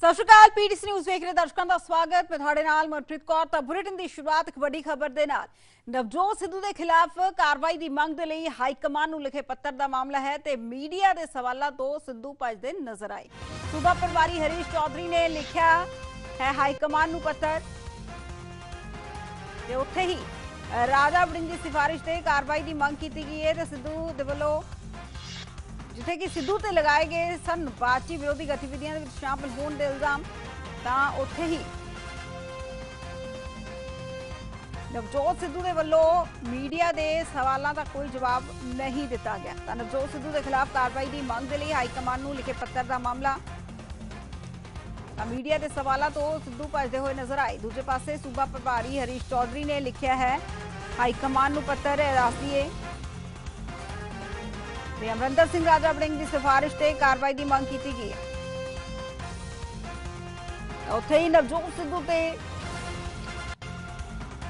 ਸਤਿ ਸ਼੍ਰੀ ਅਕਾਲ PTC news ਵੇਖ ਰਹੇ ਦਰਸ਼ਕਾਂ ਦਾ ਸਵਾਗਤ ਮੈਂ ਤੁਹਾਡੇ ਨਾਲ ਮਨਪ੍ਰੀਤ ਕੌਰ ਤਾਂ ਬੁਲੇਟਿਨ ਦੀ ਸ਼ੁਰੂਆਤ ਇੱਕ ਵੱਡੀ ਖਬਰ ਦੇ ਨਾਲ ਨਵਜੋਤ ਸਿੱਧੂ ਦੇ ਖਿਲਾਫ ਕਾਰਵਾਈ ਦੀ ਮੰਗ ਦੇ ਲਈ ਹਾਈ ਕਮਾਂਡ ਨੂੰ ਲਿਖੇ ਪੱਤਰ ਦਾ ਮਾਮਲਾ ਹੈ ਤੇ ਮੀਡੀਆ ਦੇ ਸਵਾਲਾਂ ਤੋਂ ਸਿੱਧੂ ਭੱਜਦੇ ਨਜ਼ਰ ਆਏ ਸੂਬਾ ਪਟਵਾਰੀ ਹਰੀਸ਼ ਚੌਧਰੀ ਨੇ ਲਿਖਿਆ ਹੈ ਹਾਈ ਕਮਾਂਡ ਨੂੰ ਪੱਤਰ ਤੇ ਉੱਥੇ ਹੀ ਰਾਜਾ ਵੜਿੰਗ ਦੀ ਸਿਫਾਰਿਸ਼ ਤੇ ਕਾਰਵਾਈ ਦੀ ਮੰਗ ਕੀਤੀ ਗਈ ਹੈ ਤੇ ਸਿੱਧੂ ਦੇ ਵੱਲੋਂ जिथे कि सिद्धू ते लगाए गए सन बाची विरोधी गतिविधियां दे विच शामिल होने के इल्जाम तां उत्थे ही नवजोत सिद्धू दे वल्लों मीडिया के सवालों का कोई जवाब नहीं दिता गया तां नवजोत सिद्धू के खिलाफ कार्रवाई की मांग के लिए हाईकमान नूं लिखे पत्र का मामला मीडिया के सवालों तो सिद्धू भजदे हुए नजर आए दूजे पासे सूबा प्रभारी हरीश चौधरी ने लिखा है हाईकमान नूं पत्र दस दीए अमरिंदर सिंह राजा वड़िंग की सिफारिश से कार्रवाई की मांग की गई है उत्थे ही नवजोत सिद्धू से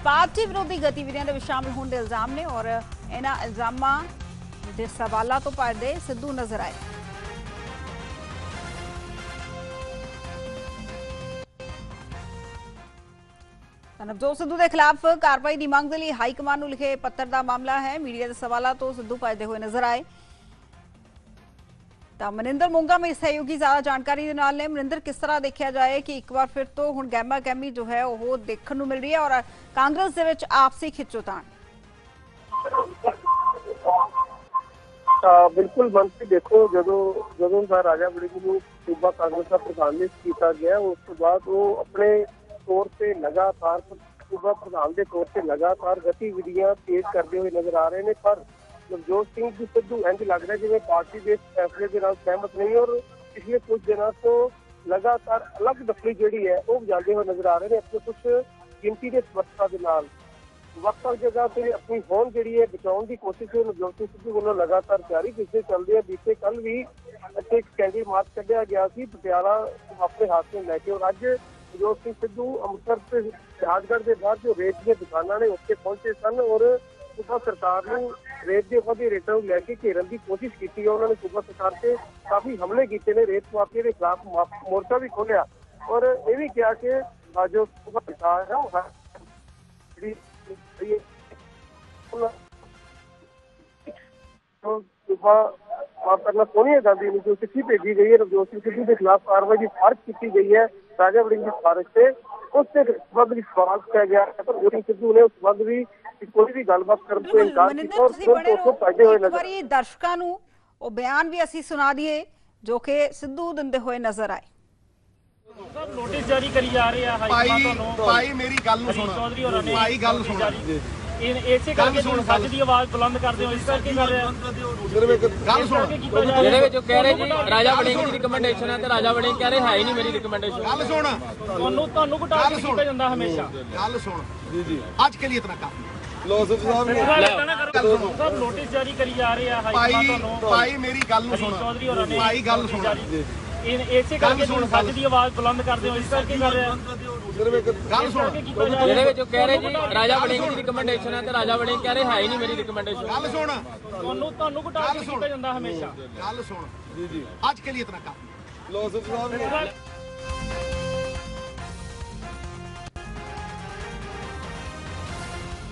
पार्टी विरोधी गतिविधियों में शामिल होने के इल्जाम ने और इन इल्जामों के सवालों तो भजदे सिद्धू नजर आए नवजोत सिद्धू के खिलाफ कार्रवाई की मांग के लिए हाईकमान को लिखे पत्र का मामला है मीडिया के सवालों तो सिद्धू भजदे हुए नजर आए मनिंदर मोगा में सहयोगी ज्यादा जानकारी ने मनिंदर किस तरह देखा जाए कि एक बार फिर तो हुण गहमा गहमी जो है वो देखने मिल रही है और कांग्रेस दे विच आपसी खिचोतान बिल्कुल मनप्रीत देखो जदों का राजा वड़िंग नूं सूबा कांग्रेस का प्रधान नियुक्त किया गया उस तो बाद वो अपने तौर से लगातार सूबा प्रधान के तौर से लगातार गतिविधियां तेज करते हुए नजर आ रहे हैं पर नवजोत सिंह सिद्धू इंज लग रहा है जिवें पार्टी के फैसले के सहमत नहीं और पिछले कुछ दिनों तो लगातार अलग दफली जिहड़ी है वह जाते हुए नजर आ रहे हैं अपने कुछ गिनती के समर्थकों के नाल वक्त जगह से अपनी होंद जिहड़ी है बचाने की कोशिश नवजोत सिंह सिद्धू वालों लगातार जारी जिसके चलते बीते कल भी इत्थे एक कैंडी मार्च कढ़िया गया सी पटियाला अपने हाथ में लैके और अज नवजोत सिंह सिद्धू अमृतसर जहाजगढ़ के बाद जो रेत दी दुकानां ने उत्थे पहुंचे सन और सूबा सरकार ने रेत के वादी रेटों लैके घेरन की कोशिश की उन्होंने सूबा सरकार से काफी हमले किए ने रेत माफिया के खिलाफ मोर्चा भी खोलिया और यह भी कहा कि जो सूबा सरकार है सोनिया गांधी ने जो चिट्ठी भेजी गई है नवजोत सिंह सिद्धू के खिलाफ कार्रवाई की सिफारिश की गई है राजा वड़िंग की सिफारिश से उससे संबंध भी सवाल किया गया है पर गोविंद सिद्धू ने उस संबंध भी कोई भी गलबात करने से इनकार किया और उसको फायदे हुए नजर आए दर्शकों को वो बयान भी ऐसी सुना दिए जो कि सिद्धू दिंदे हुए नजर आए सब नोटिस जारी करी जा रही है भाई मेरी गल नु सुनो चौधरी और ने भाई गल सुनो इन ऐसे करके सच दी आवाज बुलंद करते हो इस करके कर रहे हो गल सुनो जेरे विच कह रहे जी राजा वड़िंग दी रिकमेंडेशन है ते राजा वड़िंग कह रहे है ही नहीं मेरी रिकमेंडेशन गल सुनो ਤੁਹਾਨੂੰ ਕੋ ਟਾਰਗੇਟ ਕੀਤਾ ਜਾਂਦਾ ਹਮੇਸ਼ਾ गल सुनो जी जी आज के लिए इतना काफी नोटिस जारी करी जा रही है भाई मेरी गल नु सुनो चौधरी और ने भाई गल सुनो इन ऐसे करके सच दी आवाज बुलंद करते हो इस करके कर रहे हो गल सुनो जेरे विच कह रहे जी राजा वड़िंग दी रिकमेंडेशन है ते राजा वड़िंग कह रहे है ही नहीं मेरी रिकमेंडेशन गल सुनो ਤੁਹਾਨੂੰ ਕੋ ਟਾਰਗੇਟ ਕੀਤਾ ਜਾਂਦਾ ਹਮੇਸ਼ਾ गल सुनो जी जी आज के लिए इतना काफी फिलोसफी साहब ने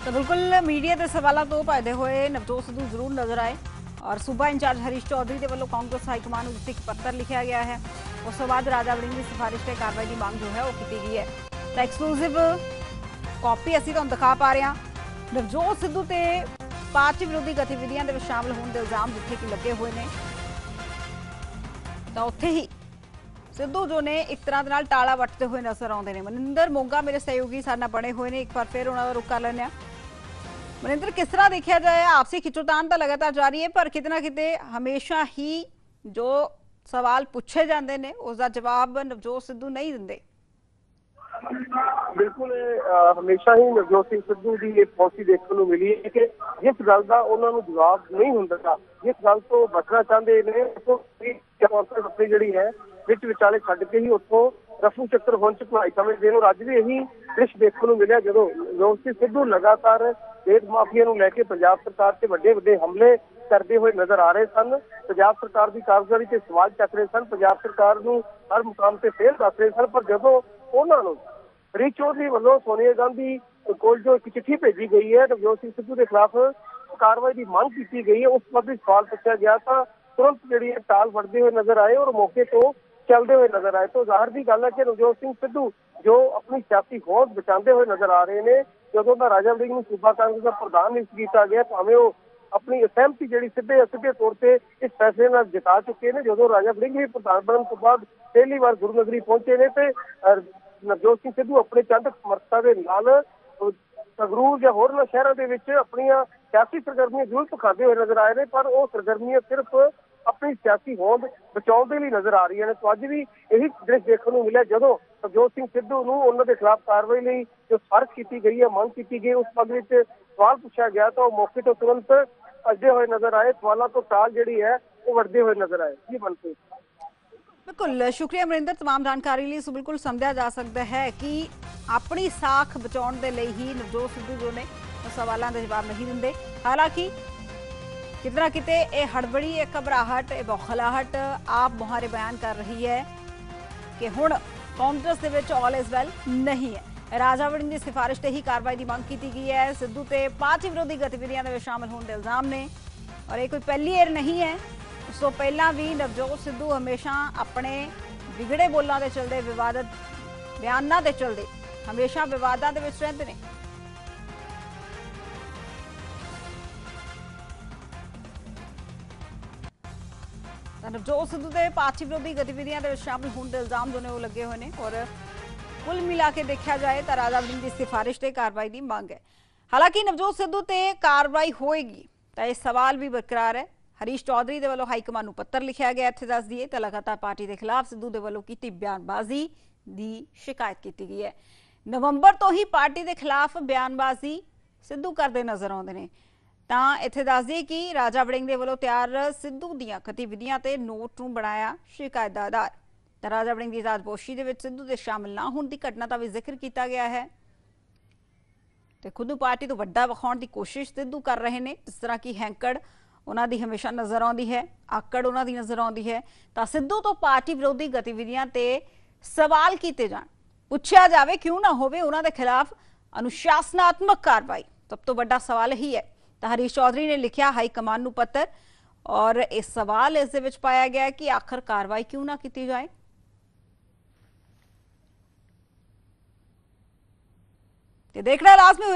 तो बिल्कुल मीडिया के सवालों तो भजदे हुए नवजोत सिद्धू जरूर नजर आए और सूबा इंचार्ज हरीश चौधरी के वालों कांग्रेस हाईकमान को एक पत्र लिखा गया है उस तो बाद राजा वड़िंग की सिफारिश से कार्रवाई की मांग जो है वह की गई है तो एक्सक्लूसिव कॉपी असीं तुहानूं दिखा पा रहे हैं नवजोत सिद्धू ते पार्टी विरोधी गतिविधियां दे शामिल होने के इल्जाम जिथे कि लगे हुए हैं तो उत्थे ही सिद्धू जो ने एक तरह के नाल टाला वटते हुए नजर आते हैं मनिंदर मोगा मेरे सहयोगी साडे बने हुए हैं एक बार फिर उन्होंने रुख कर लें मनिंदर किस तरह देखा जाए आपसी खिचोतान तो लगातार जारी है पर कितना किते हमेशा ही जो सवाल पूछे जाते हैं उसका जवाब नवजोत सिद्धू नहीं दिंदे बिल्कुल हमेशा ही नवजोत सिंह सिद्धू की यह पॉलिसी देखने को मिली है कि जिस गल का उन्होंने जवाब नहीं होंदा जिस गल तो बचना चाहते हैं तो अपनी जी है विच विचाले छड्ड के ही उत्थों रफू चक्कर होने चुका हाईकमान देने और अज भी यही दृश्य देखने को मिले जो नवजोत सिंह सिद्धू लगातार रेत माफिया नूं लैके पंजाब सरकार से वड्डे वड्डे हमले करते हुए नजर आ रहे सन। पंजाब सरकार की कारगुजारी से सवाल चक रहे सन, पंजाब सरकार नूं हर मुकाम से फेल दस रहे सन। पर जदों उन्हां नूं हरीश चौधरी वालों सोनिया गांधी कोल जो एक चिट्ठी भेजी गई है नवजोत सिंह सिद्धू के खिलाफ कार्रवाई की मांग की गई है, उस पर सवाल पूछा गया था, तुरंत जी टाल फटते हुए नजर आए और मौके तो चलते हुए नजर आए। तो जाहिर सी गल है कि नवजोत सिंह सिद्धू जो अपनी सियासी होंद बचाते हुए नजर आ रहे हैं, जदों का राजा वरिंग सूबा कांग्रेस का प्रधान नियुक्त किया गया, भावें वो अपनी असहमति जी सीधे असीधे तौर पर इस फैसले न जता चुके हैं। जो राजा वरिंग भी प्रधान बनने के बाद पहली बार गुरुनगरी पहुंचे ने तो नवजोत सिंह सिद्धू अपने चंद समर्थकों के नाल संगरूर या होर शहरों के अपनी सियासी सरगर्मियां जरूर दिखाते हुए नजर आए हैं, पर वो सरगर्मियां सिर्फ अपनी सियासी होंद बचाने लिए नजर आ रही हैं। तो अज भी यही दृश्य देखने मिला, जदों नवजोत सिंह सिद्धू को उनके खिलाफ कार्रवाई लिए जो फर्ज की गई है, मांग की गई, उस बारे में सवाल पूछा गया तो मौके तो तुरंत अजते हुए नजर आए, सवालों को टाल जी है वो बढ़ते हुए नजर आए। जी मनप्रीत, बिल्कुल शुक्रिया मनिंदर, तमाम जानकारी लिए। सो बिल्कुल समझा जा सकता है कि अपनी साख बचाने के लिए ही नवजोत सिद्धू जो ने सवालों के जवाब नहीं दिंदे। हालांकि कितना किते ये हड़बड़ी, ये घबराहट, ये बौखलाहट आप मुहारे बयान कर रही है कि हुण कांग्रेस दे विच ऑल इज वैल नहीं है। राजा वरिंग की सिफारिश से ही कार्रवाई की मांग की गई है। सिद्धू ते पार्टी विरोधी गतिविधियां में शामिल होने के इल्जाम ने, और ये कोई पहली एयर नहीं है। उस तो पहला भी नवजोत सिद्धू हमेशा अपने बिगड़े बोलों के चलते, विवादित बयानों के चलते हमेशा विवादां दे विच रहंदे ने। नवजोत सिद्धू के पार्टी विरोधी गतिविधियों में शामिल होने के इल्जाम जो ने वो लगे हुए हैं, और कुल मिला के देखा जाए तो राजा वरिंग की सिफारिश से कार्रवाई की मांग है। हालांकि नवजोत सिद्धू से कार्रवाई होएगी तो यह सवाल भी बरकरार है। हरीश चौधरी के वालों हाईकमान को पत्र लिखा गया, इत्थे दस दिए तो लगातार पार्टी के खिलाफ सिद्धू के वालों की बयानबाजी की शिकायत की गई है। नवंबर तो ही पार्टी के खिलाफ बयानबाजी सिद्धू करते नजर आते हैं। तो इत्थे दस दिए कि राजा वरिंग के वालों तैयार सिद्धू दीआं गतिविधियां ते नोट नूं बनाया शिकायत दा आधार। तो राजा वरिंग की जातपोशी दे विच सिद्धू दे शामिल ना होण दी घटना का भी जिक्र किया गया है। तो खुद नूं पार्टी तो वड्डा विखाउण की कोशिश सिद्धू कर रहे हैं, जिस तरह की हैंकड़ उन्हां दी हमेशा नज़र आउंदी है, आकड़ उन्हां दी नज़र आउंदी है। तो सिद्धू तो पार्टी विरोधी गतिविधियां ते सवाल किए जाण, पुछिया जाए क्यों ना होवे, उन्हां दे खिलाफ अनुशासनात्मक कार्रवाई सब तो वड्डा सवाल ही है। हरीश चौधरी ने लिखा हाईकमान नूं पत्र, और इस सवाल इस दे विच पाया गया कि आखिर कार्रवाई क्यों ना की जाए। देखना लाजमी